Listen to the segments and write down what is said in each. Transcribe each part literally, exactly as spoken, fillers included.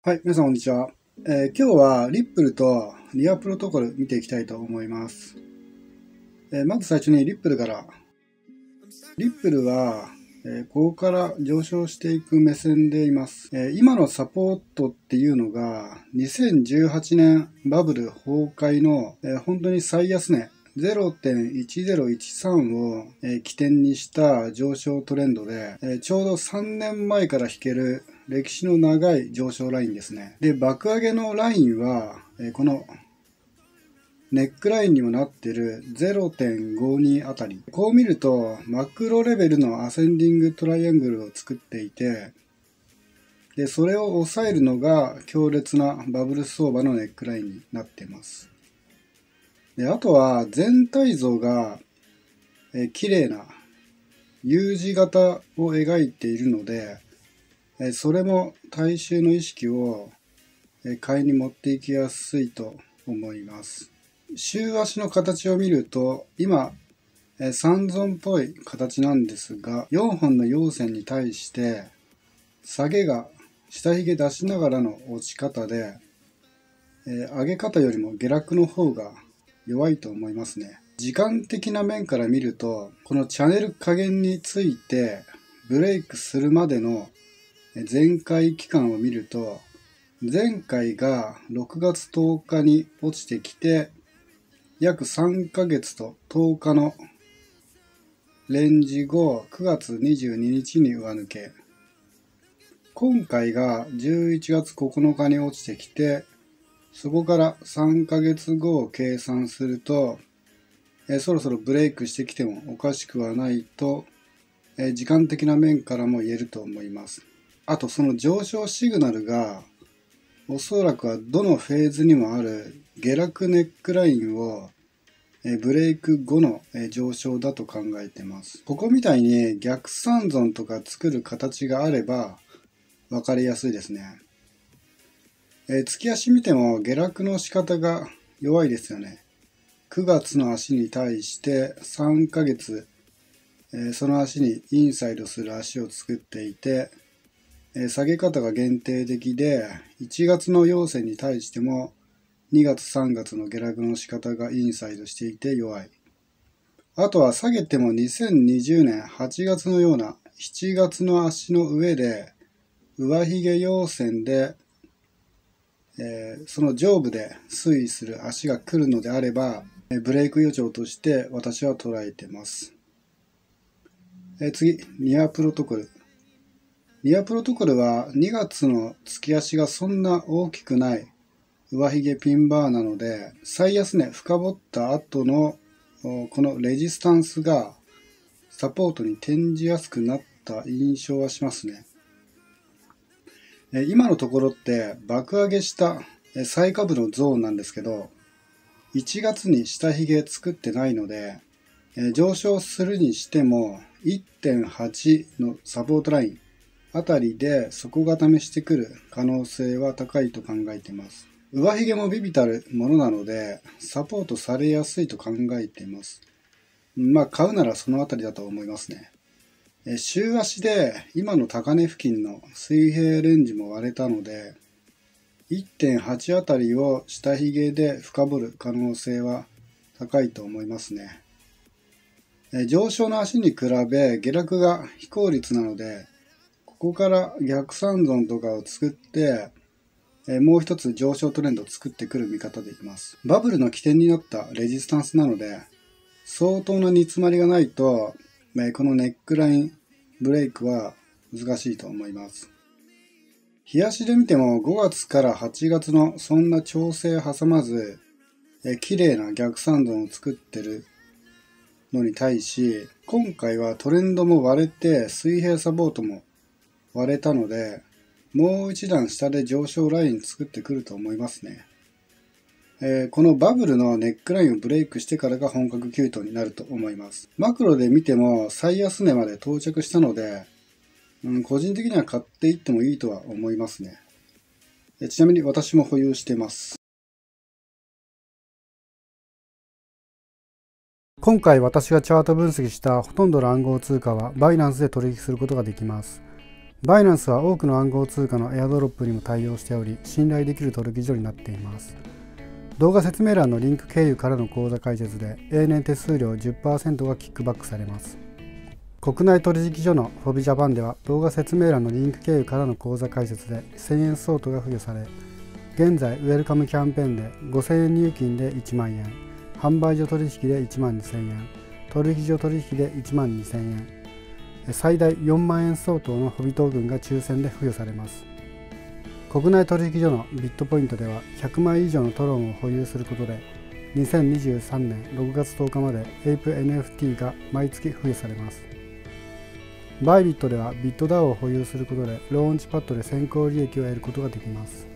はい、皆さんこんにちは、えー、今日はリップルとリアプロトコル見ていきたいと思います、えー、まず最初にリップルから。リップルは、えー、ここから上昇していく目線でいます、えー、今のサポートっていうのがにせんじゅうはちねんバブル崩壊の、えー、本当に最安値 ゼロてんいちゼロいちさん を、えー、起点にした上昇トレンドで、えー、ちょうどさんねんまえから引ける歴史の長い上昇ラインですね。で、爆上げのラインは、えー、このネックラインにもなってる ゼロてんごに あたり。こう見ると、マクロレベルのアセンディングトライアングルを作っていて、で、それを抑えるのが強烈なバブル相場のネックラインになっています。で、あとは全体像が、えー、綺麗な U 字型を描いているので、それも大衆の意識を買いに持っていきやすいと思います。週足の形を見ると、今、三尊っぽい形なんですが、よんほんの陽線に対して、下げが下髭出しながらの落ち方で、上げ方よりも下落の方が弱いと思いますね。時間的な面から見ると、このチャンネル下限についてブレイクするまでの前回期間を見ると、前回がろくがつとおかに落ちてきて、約さんかげつととおかのレンジ後、くがつにじゅうににちに上抜け。今回がじゅういちがつここのかに落ちてきて、そこからさんかげつごを計算すると、えそろそろブレイクしてきてもおかしくはないと、え時間的な面からも言えると思います。あとその上昇シグナルが、おそらくはどのフェーズにもある下落ネックラインをブレイク後の上昇だと考えてます。ここみたいに逆三尊とか作る形があれば分かりやすいですね。え、月足見ても下落の仕方が弱いですよね。くがつの足に対してさんかげつ、その足にインサイドする足を作っていて、下げ方が限定的で、いちがつの陽線に対してもにがつさんがつの下落の仕方がインサイドしていて弱い。あとは下げてもにせんにじゅうねんはちがつのようなしちがつの足の上で上髭陽線で、えー、その上部で推移する足が来るのであればブレイク予兆として私は捉えてます。えー、次、ニアプロトコル。リアプロトコルはにがつの月足がそんな大きくない上髭ピンバーなので、最安値深掘った後のこのレジスタンスがサポートに転じやすくなった印象はしますね。今のところって爆上げした最下部のゾーンなんですけど、いちがつに下髭作ってないので、上昇するにしても いってんはち のサポートラインあたりで底固めしてくる可能性は高いと考えています。上髭も微々たるものなのでサポートされやすいと考えています。まあ買うならそのあたりだと思いますね。え週足で今の高値付近の水平レンジも割れたので いってんはち あたりを下髭で深掘る可能性は高いと思いますね。え上昇の足に比べ下落が非効率なので、ここから逆三尊とかを作って、えー、もう一つ上昇トレンドを作ってくる見方でいきます。バブルの起点になったレジスタンスなので、相当な煮詰まりがないと、えー、このネックラインブレイクは難しいと思います。日足で見てもごがつからはちがつのそんな調整挟まず、えー、綺麗な逆三尊を作ってるのに対し、今回はトレンドも割れて水平サポートも割れたので、もう一段下で上昇ライン作ってくると思いますね。えー、このバブルのネックラインをブレイクしてからが本格急騰になると思います。マクロで見ても最安値まで到着したので、うん、個人的には買っていってもいいとは思いますね。え、ちなみに私も保有しています。今回私がチャート分析したほとんどの暗号通貨はバイナンスで取引することができます。バイナンスは多くの暗号通貨のエアドロップにも対応しており、信頼できる取引所になっています。動画説明欄のリンク経由からの口座開設で、永年手数料 じゅっパーセント がキックバックされます。国内取引所のフォビジャパンでは、動画説明欄のリンク経由からの口座開設でせんえん相当が付与され、現在ウェルカムキャンペーンでごせんえん入金でいちまんえん、販売所取引でいちまんにせんえん、取引所取引でいちまんにせんえん、最大よんまんえん相当のホビトークンが抽選で付与されます。国内取引所のビットポイントでは、ひゃくまい以上のトロンを保有することで、にせんにじゅうさんねんろくがつとおかまでエイプ エヌエフティー が毎月付与されます。バイビットでは BitDAO を保有することで、ローンチパッドで先行利益を得ることができます。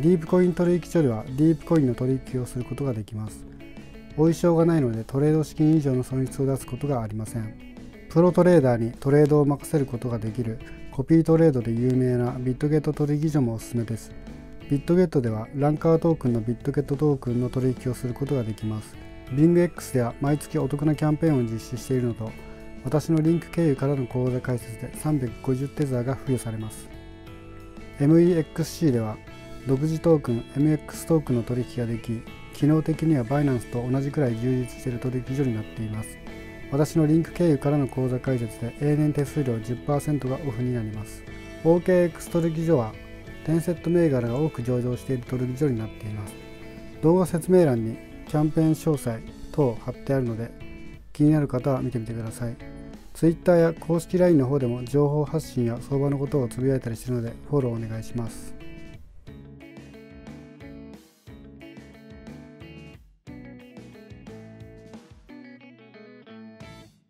ディープコイン取引所ではディープコインの取引をすることができます。お衣装がないので、トレード資金以上の損失を出すことがありません。プロトレーダーにトレードを任せることができるコピートレードで有名なビットゲット取引所もおすすめです。ビットゲットではランカートークンのビットゲットトークンの取引をすることができます。 ビングエックス では毎月お得なキャンペーンを実施しているのと、私のリンク経由からの口座開設でさんびゃくごじゅうテザーが付与されます。 エムイーエックスシー では独自トークン エムエックス トークンの取引ができ、機能的にはバイナンスと同じくらい充実している取引所になっています。私のリンク経由からの口座開設で永年手数料 じゅっパーセント がオフになります。 オーケーエックス 取引所は転セット銘柄が多く上場している取引所になっています。動画説明欄にキャンペーン詳細等貼ってあるので、気になる方は見てみてください。 ツイッター や公式 ライン の方でも情報発信や相場のことをつぶやいたりしているので、フォローお願いします。